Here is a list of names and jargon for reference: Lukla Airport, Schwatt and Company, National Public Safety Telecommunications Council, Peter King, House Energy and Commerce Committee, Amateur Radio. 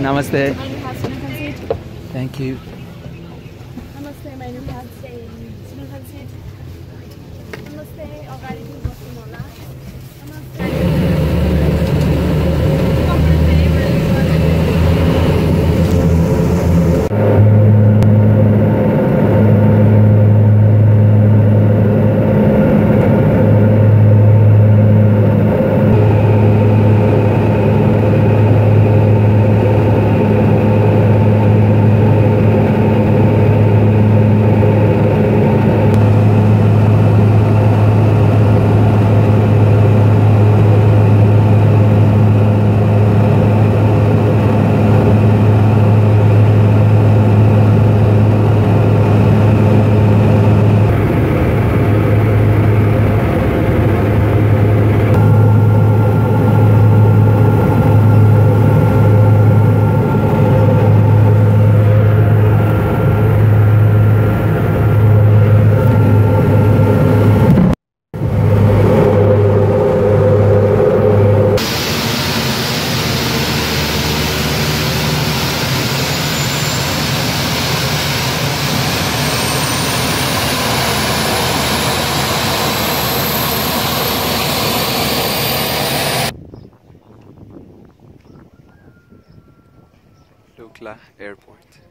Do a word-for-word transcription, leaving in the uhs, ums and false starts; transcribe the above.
Namaste. Thank you. Namaste, my name is Lukla Airport.